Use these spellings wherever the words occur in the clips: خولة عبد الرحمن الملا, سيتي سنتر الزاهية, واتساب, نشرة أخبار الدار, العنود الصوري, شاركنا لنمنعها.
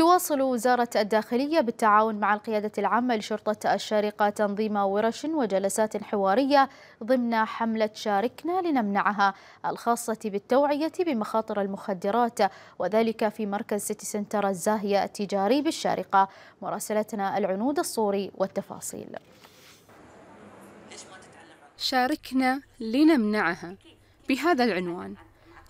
تواصل وزارة الداخلية بالتعاون مع القيادة العامة لشرطة الشارقة تنظيم ورش وجلسات حوارية ضمن حملة شاركنا لنمنعها الخاصة بالتوعية بمخاطر المخدرات، وذلك في مركز سيتي سنتر الزاهية التجاري بالشارقة. مراسلتنا العنود الصوري والتفاصيل. شاركنا لنمنعها، بهذا العنوان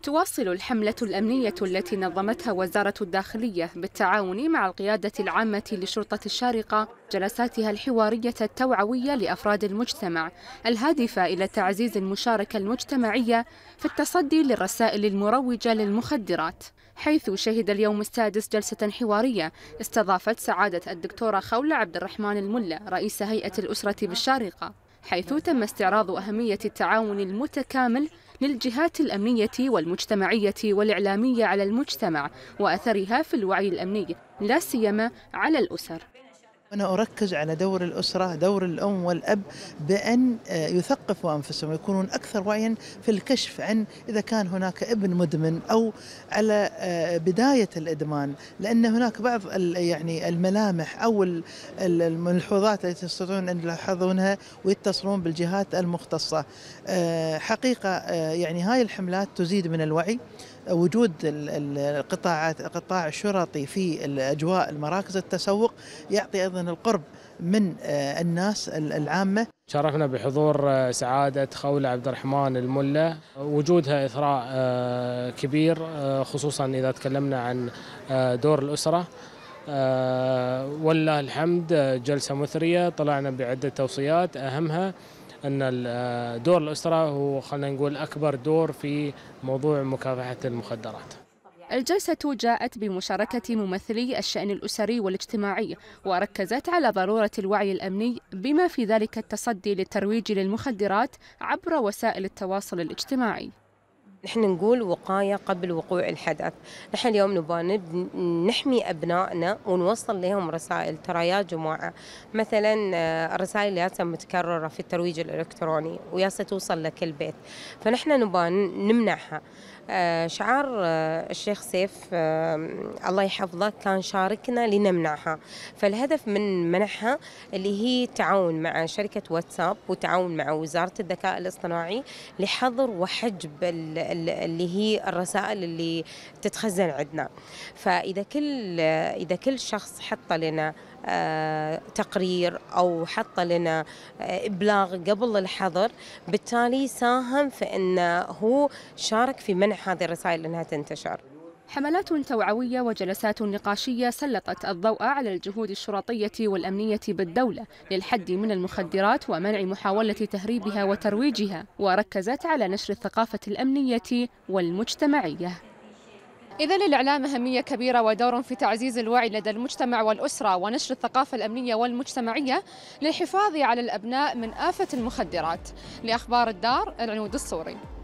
تواصل الحملة الأمنية التي نظمتها وزارة الداخلية بالتعاون مع القيادة العامة لشرطة الشارقة جلساتها الحوارية التوعوية لأفراد المجتمع، الهادفة إلى تعزيز المشاركة المجتمعية في التصدي للرسائل المروجة للمخدرات، حيث شهد اليوم السادس جلسة حوارية استضافت سعادة الدكتورة خولة عبد الرحمن الملا رئيس هيئة الأسرة بالشارقة، حيث تم استعراض أهمية التعاون المتكامل للجهات الأمنية والمجتمعية والإعلامية على المجتمع وأثرها في الوعي الأمني، لا سيما على الأسر. أنا أركز على دور الأسرة، دور الأم والأب، بأن يثقفوا أنفسهم ويكونون أكثر وعياً في الكشف عن إذا كان هناك ابن مدمن أو على بداية الإدمان، لأن هناك بعض الملامح أو الملحوظات التي يستطيعون أن يلاحظونها ويتصلون بالجهات المختصة. حقيقة هاي الحملات تزيد من الوعي. وجود القطاع الشرطي في الأجواء المراكز التسوق يعطي أيضا القرب من الناس العامة. شرفنا بحضور سعادة خولة عبد الرحمن الملا، وجودها إثراء كبير، خصوصا إذا تكلمنا عن دور الأسرة. والله الحمد جلسة مثرية، طلعنا بعدة توصيات، أهمها أن دور الأسرة هو خلينا نقول أكبر دور في موضوع مكافحة المخدرات. الجلسة جاءت بمشاركة ممثلي الشأن الأسري والاجتماعي، وركزت على ضرورة الوعي الأمني بما في ذلك التصدي للترويج للمخدرات عبر وسائل التواصل الاجتماعي. نحن نقول وقاية قبل وقوع الحدث، نحن اليوم نبغى نحمي أبنائنا ونوصل لهم رسائل. ترى يا جماعة مثلا الرسائل ياسا متكررة في الترويج الإلكتروني وياسا توصل لكل بيت، فنحن نبغى نمنعها. شعار الشيخ سيف الله يحفظه كان شاركنا لنمنعها، فالهدف من منعها اللي هي تعاون مع شركة واتساب وتعاون مع وزارة الذكاء الاصطناعي لحظر وحجب اللي هي الرسائل اللي تتخزن عندنا. فإذا كل شخص حط لنا تقرير أو حط لنا إبلاغ قبل الحظر، بالتالي ساهم في أنه هو شارك في منع هذه الرسائل أنها تنتشر. حملات توعوية وجلسات نقاشية سلطت الضوء على الجهود الشرطية والأمنية بالدولة للحد من المخدرات ومنع محاولة تهريبها وترويجها، وركزت على نشر الثقافة الأمنية والمجتمعية. إذا للإعلام أهمية كبيرة ودور في تعزيز الوعي لدى المجتمع والأسرة ونشر الثقافة الأمنية والمجتمعية للحفاظ على الأبناء من آفة المخدرات. لأخبار الدار، العنود الصوري.